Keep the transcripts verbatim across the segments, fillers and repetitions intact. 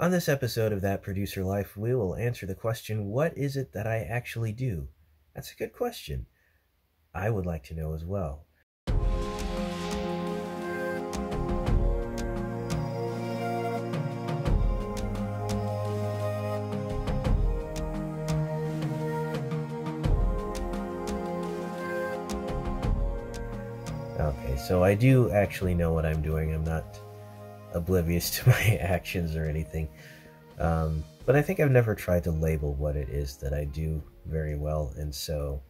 On this episode of That Producer Life, we will answer the question, what is it that I actually do? That's a good question. I would like to know as well. Okay, so I do actually know what I'm doing. I'm not oblivious to my actions or anything, um, but I think I've never tried to label what it is that I do very well, and so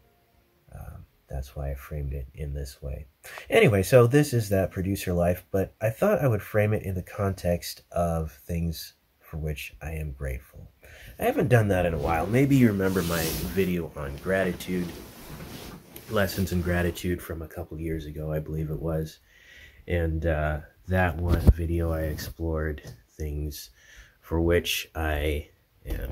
uh, that's why I framed it in this way. Anyway, so this is That Producer Life, but I thought I would frame it in the context of things for which I am grateful. I haven't done that in a while. Maybe you remember my video on gratitude, lessons in gratitude from a couple years ago, I believe it was, and uh, that one video I explored things for which I am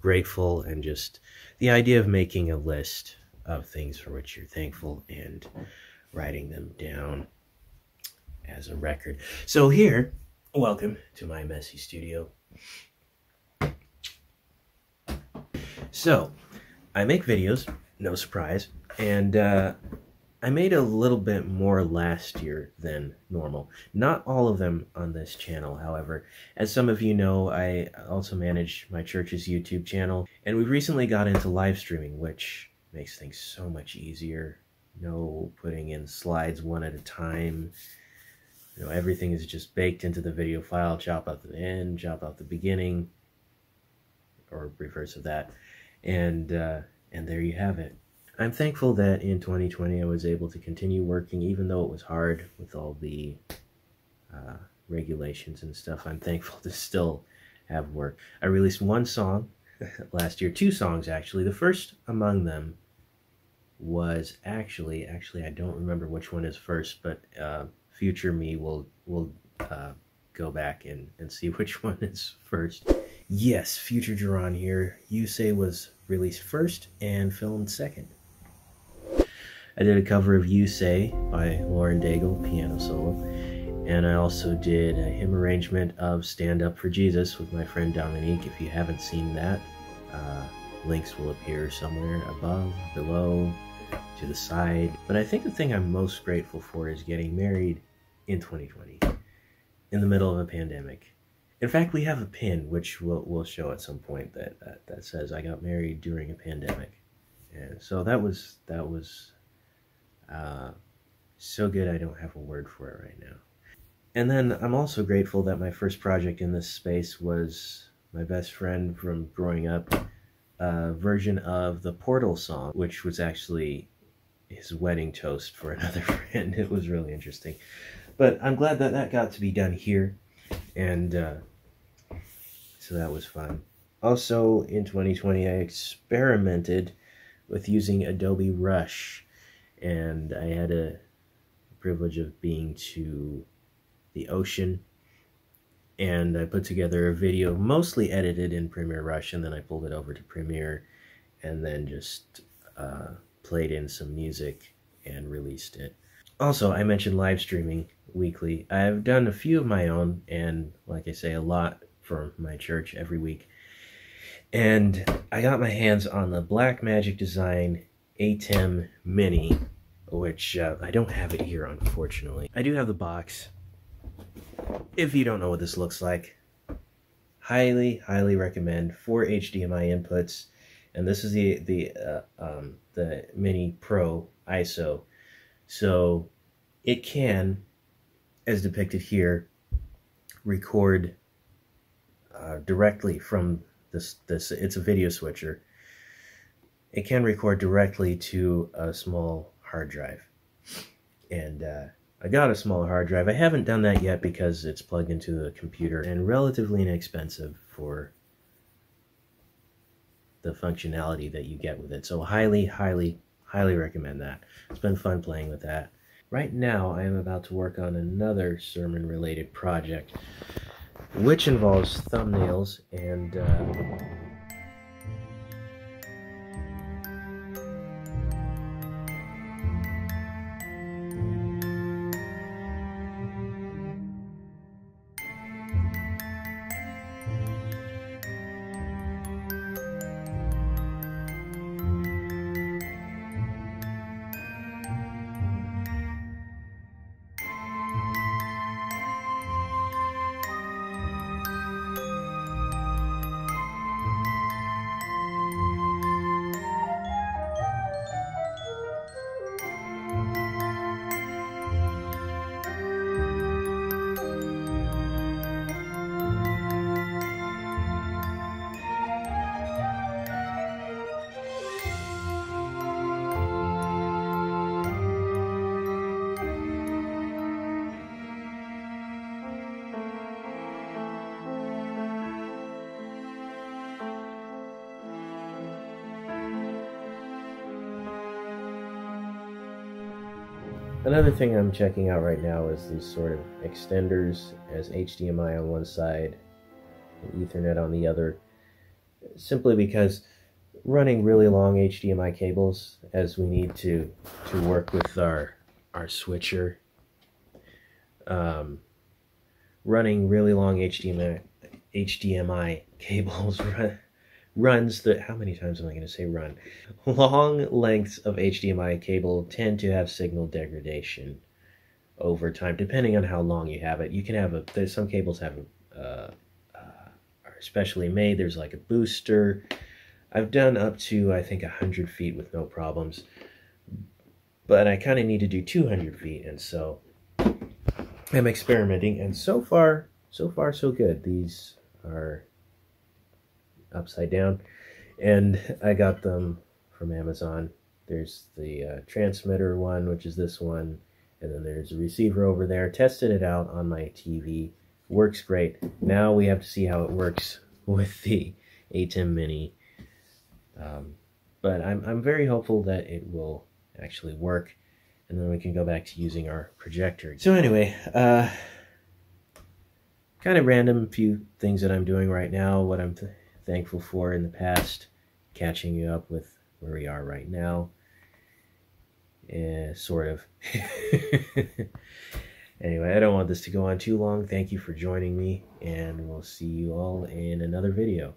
grateful, and just the idea of making a list of things for which you're thankful and writing them down as a record. So here, welcome to my messy studio. So I make videos, no surprise, and uh, I made a little bit more last year than normal. Not all of them on this channel, however. As some of you know, I also manage my church's YouTube channel, and we recently got into live streaming, which makes things so much easier. No putting in slides one at a time. You know, everything is just baked into the video file. Chop out the end, chop out the beginning, or reverse of that, and uh, and there you have it. I'm thankful that in twenty twenty I was able to continue working, even though it was hard with all the uh, regulations and stuff. I'm thankful to still have work. I released one song last year, two songs actually. The first among them was actually, actually I don't remember which one is first, but uh, future me will will uh, go back and, and see which one is first. Yes, Future Jaron here. You Say was released first and filmed second. I did a cover of You Say by Lauren Daigle, piano solo, and I also did a hymn arrangement of Stand Up for Jesus with my friend Dominique. If you haven't seen that, uh, links will appear somewhere above, below, to the side. But I think the thing I'm most grateful for is getting married in twenty twenty, in the middle of a pandemic. In fact, we have a pin, which we'll, we'll show at some point, that, that, that says, I got married during a pandemic. And so that was, that was uh, so good, I don't have a word for it right now. And then I'm also grateful that my first project in this space was my best friend from growing up, a version of the Portal song, which was actually his wedding toast for another friend. It was really interesting. But I'm glad that that got to be done here. And uh, so that was fun. Also, in twenty twenty, I experimented with using Adobe Rush, and I had a privilege of being to the ocean, and I put together a video mostly edited in Premiere Rush, and then I pulled it over to Premiere, and then just uh, played in some music and released it. Also, I mentioned live streaming weekly. I've done a few of my own, and like I say, a lot for my church every week. And I got my hands on the Blackmagic Design ATEM Mini, which uh, I don't have it here, unfortunately. I do have the box. If you don't know what this looks like, highly, highly recommend. Four H D M I inputs, and this is the the uh, um, the Mini Pro I S O, so it can, as depicted here, record uh, directly from this, this, it's a video switcher. It can record directly to a small hard drive. And uh, I got a small hard drive. I haven't done that yet because it's plugged into the computer and relatively inexpensive for the functionality that you get with it. So highly, highly, highly recommend that. It's been fun playing with that. Right now, I am about to work on another sermon-related project, which involves thumbnails and... Uh... Another thing I'm checking out right now is these sort of extenders as H D M I on one side and Ethernet on the other, simply because running really long H D M I cables, as we need to to work with our our switcher, um, running really long H D M I H D M I cables run, runs the how many times am I going to say run? Long lengths of H D M I cable tend to have signal degradation over time, depending on how long you have it. You can have a there's some cables have a, uh, uh, are specially made. There's like a booster. I've done up to I think one hundred feet with no problems, but I kind of need to do two hundred feet, and so I'm experimenting. And so far, so far so good. These are upside down, and I got them from Amazon. There's the uh, transmitter one, which is this one, and then there's a receiver over there. Tested it out on my T V, works great. Now we have to see how it works with the ATEM Mini, um, but I'm, I'm very hopeful that it will actually work, and then we can go back to using our projector. So anyway, uh, kind of random few things that I'm doing right now, what I'm th thankful for in the past, catching you up with where we are right now, eh, sort of. Anyway, I don't want this to go on too long. Thank you for joining me, and we'll see you all in another video.